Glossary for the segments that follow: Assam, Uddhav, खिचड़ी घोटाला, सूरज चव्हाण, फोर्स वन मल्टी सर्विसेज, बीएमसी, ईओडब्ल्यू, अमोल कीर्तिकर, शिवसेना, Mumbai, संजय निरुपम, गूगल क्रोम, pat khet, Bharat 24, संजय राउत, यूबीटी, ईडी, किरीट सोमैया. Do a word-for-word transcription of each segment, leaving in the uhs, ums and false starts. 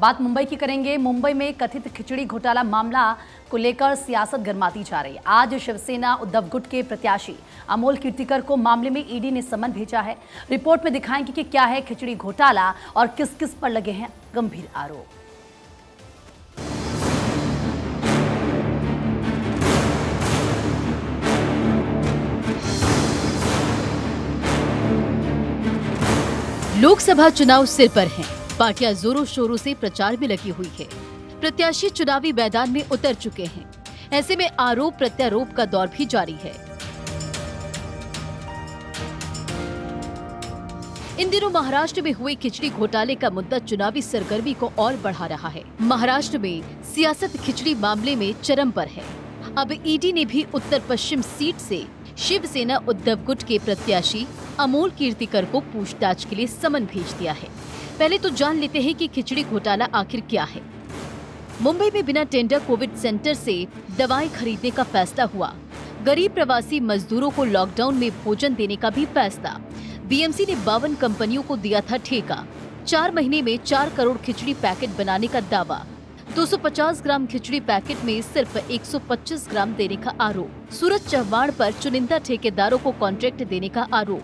बात मुंबई की करेंगे। मुंबई में कथित खिचड़ी घोटाला मामला को लेकर सियासत गरमाती जा रही है। आज शिवसेना उद्धव गुट के प्रत्याशी अमोल कीर्तिकर को मामले में ईडी ने समन भेजा है। रिपोर्ट में दिखाएंगे कि क्या है खिचड़ी घोटाला और किस किस पर लगे हैं गंभीर आरोप। लोकसभा चुनाव सिर पर हैं, पार्टियां जोरों शोरों से प्रचार में लगी हुई है। प्रत्याशी चुनावी मैदान में उतर चुके हैं, ऐसे में आरोप प्रत्यारोप का दौर भी जारी है। इन दिनों महाराष्ट्र में हुए खिचड़ी घोटाले का मुद्दा चुनावी सरगर्मी को और बढ़ा रहा है। महाराष्ट्र में सियासत खिचड़ी मामले में चरम पर है। अब ईडी ने भी उत्तर पश्चिम सीट से शिवसेना उद्धव गुट के प्रत्याशी अमोल कीर्तिकर को पूछताछ के लिए समन भेज दिया है। पहले तो जान लेते हैं कि खिचड़ी घोटाला आखिर क्या है। मुंबई में बिना टेंडर कोविड सेंटर से दवाएं खरीदने का फैसला हुआ। गरीब प्रवासी मजदूरों को लॉकडाउन में भोजन देने का भी फैसला। बीएमसी ने बावन कंपनियों को दिया था ठेका। चार महीने में चार करोड़ खिचड़ी पैकेट बनाने का दावा। दो सौ पचास ग्राम खिचड़ी पैकेट में सिर्फ एक सौ पच्चीस ग्राम देने का आरोप। सूरज चव्हाण पर चुनिंदा ठेकेदारों को कॉन्ट्रैक्ट देने का आरोप।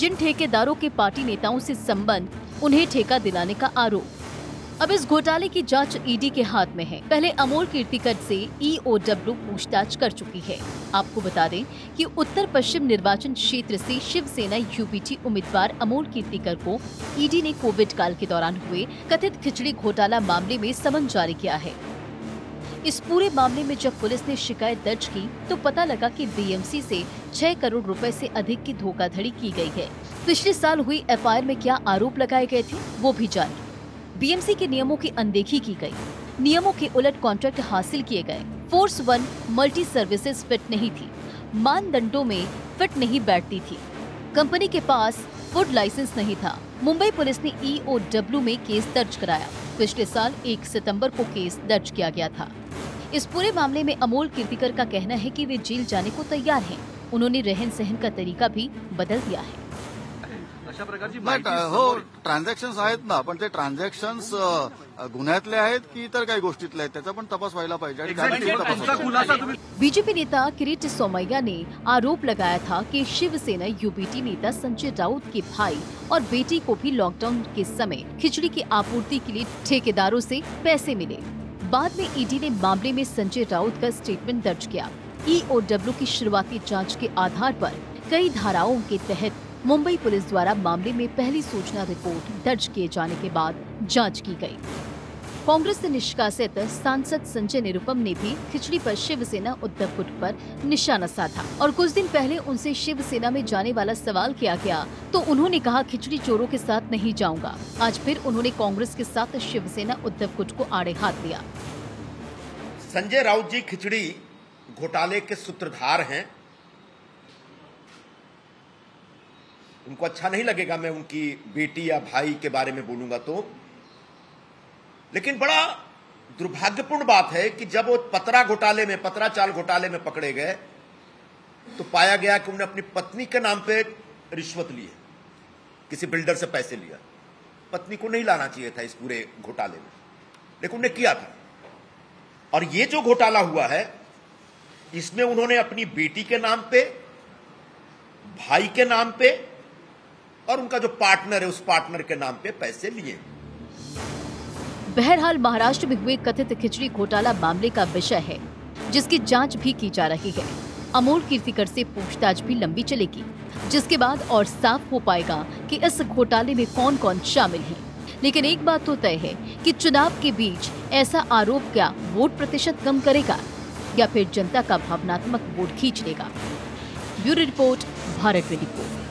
जिन ठेकेदारों के पार्टी नेताओं से संबंध, उन्हें ठेका दिलाने का आरोप। अब इस घोटाले की जांच ईडी के हाथ में है। पहले अमोल कीर्तिकर से ईओडब्ल्यू पूछताछ कर चुकी है। आपको बता दें कि उत्तर पश्चिम निर्वाचन क्षेत्र से शिवसेना यूबीटी उम्मीदवार अमोल कीर्तिकर को ईडी ने कोविड काल के दौरान हुए कथित खिचड़ी घोटाला मामले में समन जारी किया है। इस पूरे मामले में जब पुलिस ने शिकायत दर्ज की तो पता लगा कि बीएमसी से छह करोड़ रुपए से अधिक की धोखाधड़ी की गई है। पिछले साल हुई एफआईआर में क्या आरोप लगाए गए थे वो भी जाने। बीएमसी के नियमों की अनदेखी की गयी, नियमों के उलट कॉन्ट्रैक्ट हासिल किए गए। फोर्स वन मल्टी सर्विसेज fit नहीं थी, मानदंडों में फिट नहीं बैठती थी। कंपनी के पास फूड लाइसेंस नहीं था। मुंबई पुलिस ने ईओडब्ल्यू में केस दर्ज कराया। पिछले साल एक सितंबर को केस दर्ज किया गया था। इस पूरे मामले में अमोल कीर्तिकर का कहना है कि वे जेल जाने को तैयार हैं। उन्होंने रहन सहन का तरीका भी बदल दिया है। अशा प्रकारची हो ट्रान्झॅक्शन्स आहेत ना, पण ते ट्रान्झॅक्शन्स गुन्ह्यातले आहेत की तर काही गोष्टीतले आहेत त्याचा पण तपास व्हायला पाहिजे। बीजेपी नेता किरीट सोमैया ने आरोप लगाया था कि शिवसेना यूबीटी नेता संजय राउत के भाई और बेटी को भी लॉकडाउन के समय खिचड़ी की आपूर्ति के लिए ठेकेदारों से पैसे मिले। बाद में ईडी ने मामले में संजय राउत का स्टेटमेंट दर्ज किया। ईओडब्ल्यू की शुरुआती जाँच के आधार पर कई धाराओं के तहत मुंबई पुलिस द्वारा मामले में पहली सूचना रिपोर्ट दर्ज किए जाने के बाद जांच की गई। कांग्रेस से निष्कासित सांसद संजय निरुपम ने भी खिचड़ी पर शिवसेना उद्धव गुट पर निशाना साधा और कुछ दिन पहले उनसे शिवसेना में जाने वाला सवाल किया गया तो उन्होंने कहा खिचड़ी चोरों के साथ नहीं जाऊंगा। आज फिर उन्होंने कांग्रेस के साथ शिवसेना उद्धव गुट को आड़े हाथ लिया। संजय राउत जी खिचड़ी घोटाले के सूत्रधार हैं। उनको अच्छा नहीं लगेगा मैं उनकी बेटी या भाई के बारे में बोलूंगा तो, लेकिन बड़ा दुर्भाग्यपूर्ण बात है कि जब वो पतरा घोटाले में पतरा चाल घोटाले में पकड़े गए तो पाया गया कि उन्होंने अपनी पत्नी के नाम पे रिश्वत ली है, किसी बिल्डर से पैसे लिया। पत्नी को नहीं लाना चाहिए था इस पूरे घोटाले में, लेकिन उन्होंने किया था। और ये जो घोटाला हुआ है इसमें उन्होंने अपनी बेटी के नाम पे, भाई के नाम पे और उनका जो पार्टनर है उस पार्टनर के नाम पे पैसे लिए। बहरहाल महाराष्ट्र में हुए कथित खिचड़ी घोटाला मामले का विषय है जिसकी जांच भी की जा रही है। अमोल कीर्तिकर से पूछताछ भी लंबी चलेगी, जिसके बाद और साफ हो पाएगा कि इस घोटाले में कौन कौन शामिल है। लेकिन एक बात तो तय है कि चुनाव के बीच ऐसा आरोप क्या वोट प्रतिशत कम करेगा या फिर जनता का भावनात्मक वोट खींच लेगा। Bureau report, Bharat twenty four.